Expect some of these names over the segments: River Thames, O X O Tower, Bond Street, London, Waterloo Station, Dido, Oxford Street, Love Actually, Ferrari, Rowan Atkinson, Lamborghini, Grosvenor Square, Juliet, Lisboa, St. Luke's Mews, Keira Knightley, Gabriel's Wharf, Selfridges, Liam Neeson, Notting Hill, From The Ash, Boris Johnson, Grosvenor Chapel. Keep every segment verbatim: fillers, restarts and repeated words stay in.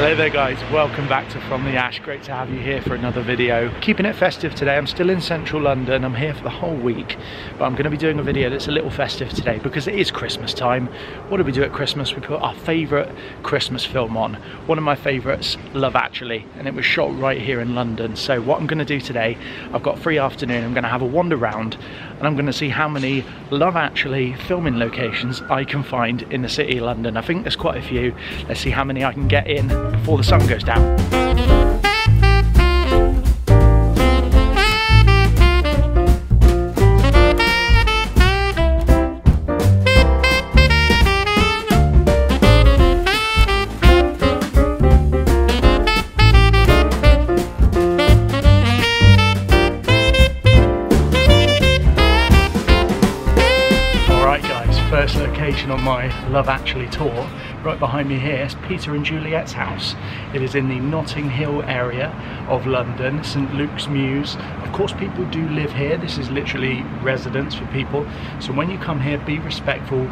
Hello there guys, welcome back to From The Ash. Great to have you here for another video. Keeping it festive today. I'm still in central London. I'm here for the whole week, but I'm going to be doing a video that's a little festive today because it is Christmas time. What do we do at Christmas? We put our favourite Christmas film on. One of my favourites, Love Actually, and it was shot right here in London. So what I'm going to do today, I've got a free afternoon. I'm going to have a wander round and I'm going to see how many Love Actually filming locations I can find in the city of London. I think there's quite a few. Let's see how many I can get in before the sun goes down. Alright guys, first location on my Love Actually tour. Right behind me here is Peter and Juliet's house. It is in the Notting Hill area of London, Saint Luke's Mews. Of course, people do live here. This is literally residence for people. So when you come here, be respectful.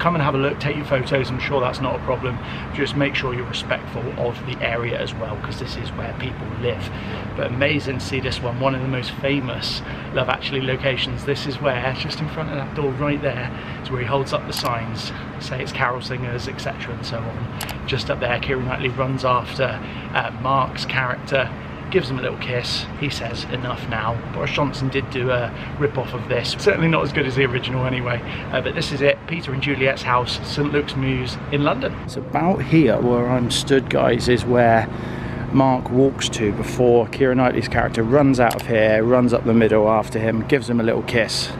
Come and have a look, take your photos. I'm sure that's not a problem. Just make sure you're respectful of the area as well, because this is where people live. But amazing to see this one, one of the most famous Love Actually locations. This is where, just in front of that door right there, is where he holds up the signs, say it's carol singers, et cetera and so on. Just up there, Keira Knightley runs after uh, Mark's character, gives him a little kiss. He says, enough now. Boris Johnson did do a rip-off of this. Certainly not as good as the original anyway. Uh, but this is it, Peter and Juliet's house, Saint Luke's Mews in London. It's about here where I'm stood, guys, is where Mark walks to before Keira Knightley's character runs out of here, runs up the middle after him, gives him a little kiss,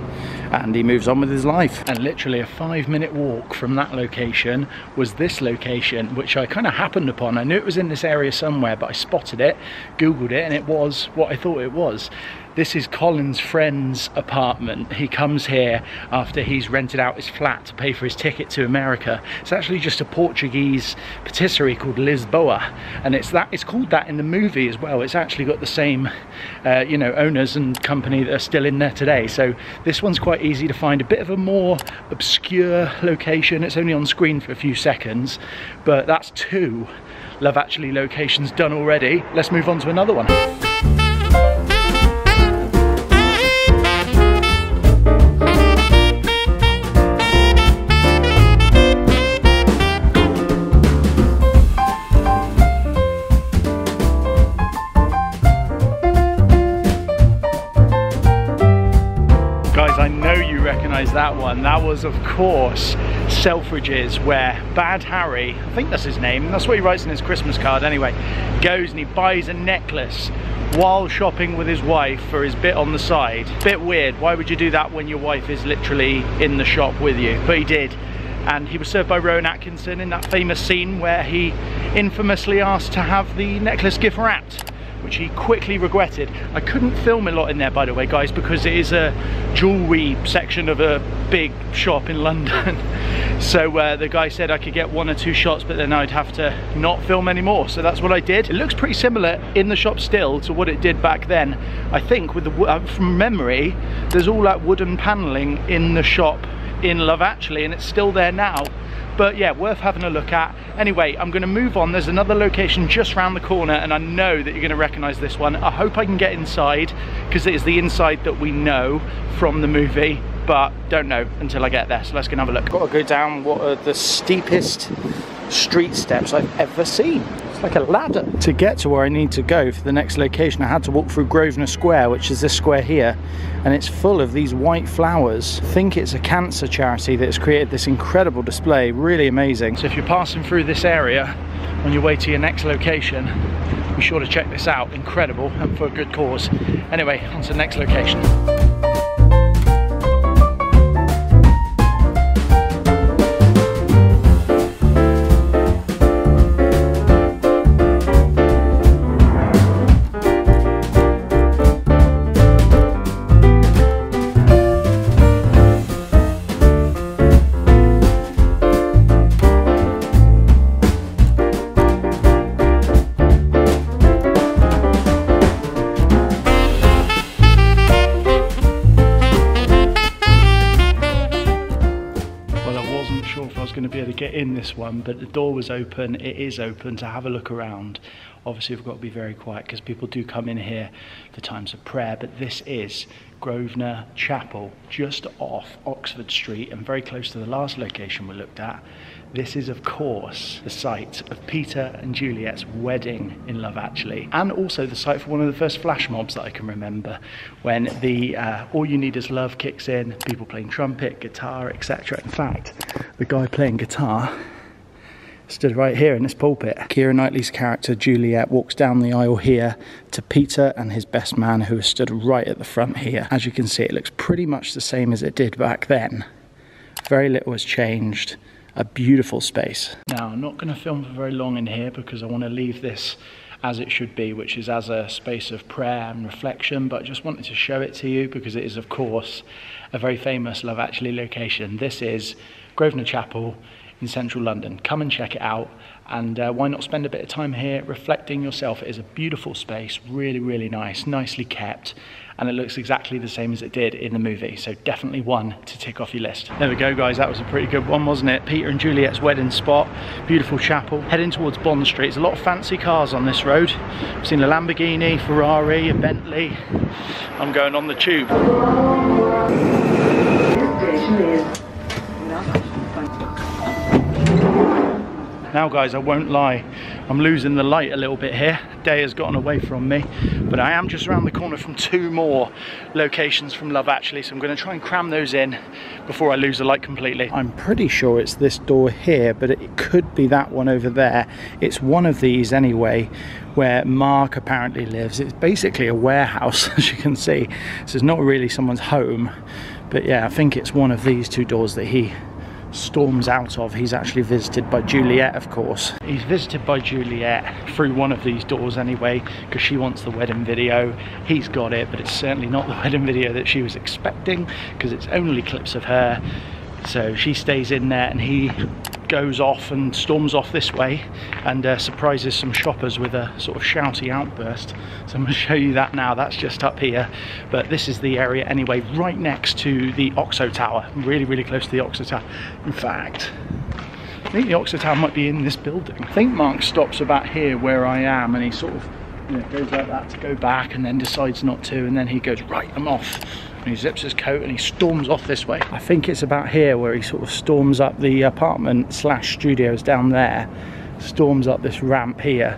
and he moves on with his life. And literally a five minute walk from that location was this location, which I kind of happened upon. I knew it was in this area somewhere, but I spotted it, Googled it, and it was what I thought it was. This is Colin's friend's apartment. He comes here after he's rented out his flat to pay for his ticket to America. It's actually just a Portuguese patisserie called Lisboa, and it's that it's called that in the movie as well. It's actually got the same uh, you know, owners and company that are still in there today. So this one's quite easy to find. A bit of a more obscure location. It's only on screen for a few seconds, but that's two Love Actually locations done already. Let's move on to another one. That one, that was of course Selfridges, where Bad Harry, I think that's his name, that's what he writes in his Christmas card anyway, goes and he buys a necklace while shopping with his wife for his bit on the side. Bit weird, why would you do that when your wife is literally in the shop with you? But he did, and he was served by Rowan Atkinson in that famous scene where he infamously asked to have the necklace gift wrapped, which he quickly regretted. I couldn't film a lot in there, by the way, guys, because it is a jewellery section of a big shop in London. So uh, the guy said I could get one or two shots, but then I'd have to not film anymore. So that's what I did. It looks pretty similar in the shop still to what it did back then. I think, with the, uh, from memory, there's all that wooden panelling in the shop in Love Actually, and it's still there now. But yeah, worth having a look at. Anyway, I'm gonna move on. There's another location just round the corner, and I know that you're gonna recognize this one. I hope I can get inside, because it is the inside that we know from the movie, but don't know until I get there. So let's go and have a look. Gotta go down what are the steepest street steps I've ever seen. It's like a ladder. To get to where I need to go for the next location, I had to walk through Grosvenor Square, which is this square here, and it's full of these white flowers. I think it's a cancer charity that has created this incredible display. Really amazing. So if you're passing through this area on your way to your next location, be sure to check this out. Incredible, and for a good cause. Anyway, on to the next location. one, but the door was open, it is open, to have a look around. Obviously we've got to be very quiet because people do come in here for times of prayer, but this is Grosvenor Chapel, just off Oxford Street and very close to the last location we looked at. This is of course the site of Peter and Juliet's wedding in Love Actually, and also the site for one of the first flash mobs that I can remember, when the uh, All You Need Is Love kicks in, people playing trumpet, guitar, et cetera. In fact, the guy playing guitar stood right here in this pulpit. Keira Knightley's character Juliet walks down the aisle here to Peter and his best man, who has stood right at the front here. As you can see, it looks pretty much the same as it did back then. Very little has changed. A beautiful space. Now, I'm not going to film for very long in here because I want to leave this as it should be, which is as a space of prayer and reflection, but I just wanted to show it to you because it is of course a very famous Love Actually location. This is Grosvenor Chapel in central London. Come and check it out, and uh, why not spend a bit of time here reflecting yourself. It is a beautiful space, really really nice, nicely kept, and it looks exactly the same as it did in the movie, so definitely one to tick off your list. There we go guys, that was a pretty good one, wasn't it? Peter and Juliet's wedding spot, beautiful chapel. Heading towards Bond Street, there's a lot of fancy cars on this road. I've seen a Lamborghini, Ferrari, a Bentley. I'm going on the tube. Now guys, I won't lie, I'm losing the light a little bit here. Day has gotten away from me, but I am just around the corner from two more locations from Love Actually, so I'm going to try and cram those in before I lose the light completely. I'm pretty sure it's this door here, but it could be that one over there. It's one of these anyway, where Mark apparently lives. It's basically a warehouse, as you can see, so it's not really someone's home, but yeah, I think it's one of these two doors that he storms out of. He's actually visited by Juliet, of course. He's visited by Juliet through one of these doors anyway, because she wants the wedding video. He's got it, but it's certainly not the wedding video that she was expecting, because it's only clips of her. So she stays in there and he goes off and storms off this way and uh, surprises some shoppers with a sort of shouty outburst. So I'm going to show you that now. That's just up here, but this is the area anyway, right next to the O X O Tower, really really close to the O X O Tower. In fact, I think the O X O Tower might be in this building. I think Mark stops about here where I am, and he sort of, you know, goes like that to go back, and then decides not to, and then he goes, right, I'm off. And he zips his coat and he storms off this way. I think it's about here where he sort of storms up the apartment slash studios down there, storms up this ramp here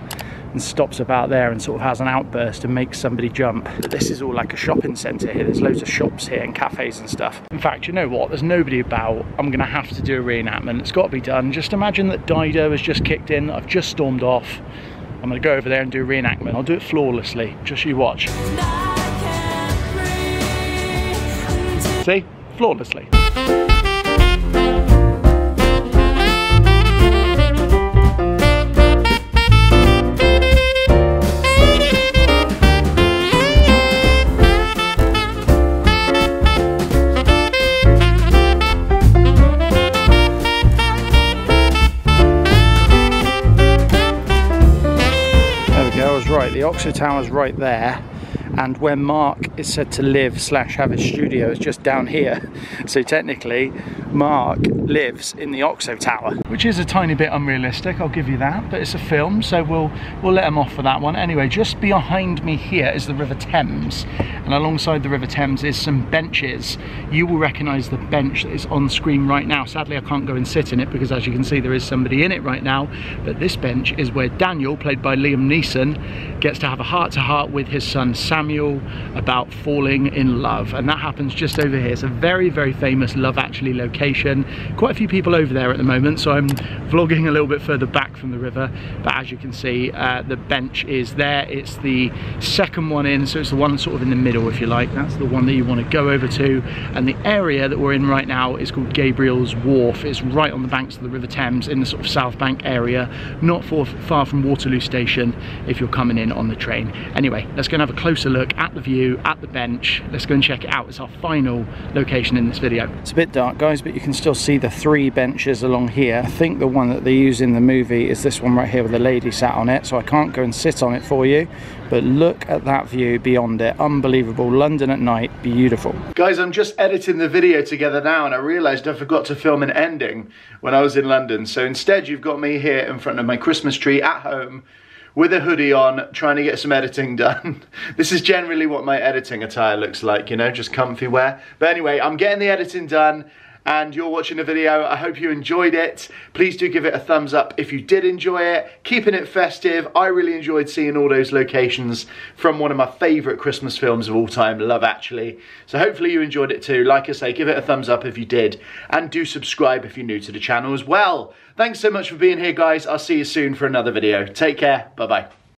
and stops about there and sort of has an outburst and makes somebody jump. But this is all like a shopping centre here. There's loads of shops here and cafes and stuff. In fact, you know what? There's nobody about. I'm going to have to do a reenactment. It's got to be done. Just imagine that Dido has just kicked in. I've just stormed off. I'm going to go over there and do a reenactment. I'll do it flawlessly. Just you watch. See? Flawlessly. Right, the O X O Tower's right there, and where Mark is said to live slash have his studio is just down here. So technically Mark lives in the O X O Tower, which is a tiny bit unrealistic, I'll give you that, but it's a film, so we'll we'll let him off for that one. Anyway, just behind me here is the River Thames, and alongside the River Thames is some benches. You will recognise the bench that is on screen right now. Sadly I can't go and sit in it because, as you can see, there is somebody in it right now, but this bench is where Daniel, played by Liam Neeson, gets to have a heart-to-heart with his son Samuel about falling in love, and that happens just over here. It's a very very famous Love Actually location. Quite a few people over there at the moment, so I'm vlogging a little bit further back from the river, but as you can see uh, the bench is there. It's the second one in, so it's the one sort of in the middle, if you like. That's the one that you want to go over to, and the area that we're in right now is called Gabriel's Wharf. It's right on the banks of the River Thames in the sort of South Bank area, not far from Waterloo Station if you're coming in on the train. Anyway, let's go and have a closer look at the view, at the bench. Let's go and check it out. It's our final location in this video. It's a bit dark guys, but but you can still see the three benches along here. I think the one that they use in the movie is this one right here with the lady sat on it, so I can't go and sit on it for you, but look at that view beyond it. Unbelievable. London at night, beautiful. Guys, I'm just editing the video together now and I realized I forgot to film an ending when I was in London, so instead you've got me here in front of my Christmas tree at home with a hoodie on, trying to get some editing done. This is generally what my editing attire looks like, you know, just comfy wear. But anyway, I'm getting the editing done and you're watching the video. I hope you enjoyed it. Please do give it a thumbs up if you did enjoy it. Keeping it festive. I really enjoyed seeing all those locations from one of my favourite Christmas films of all time, Love Actually. So hopefully you enjoyed it too. Like I say, give it a thumbs up if you did. And do subscribe if you're new to the channel as well. Thanks so much for being here, guys. I'll see you soon for another video. Take care. Bye-bye.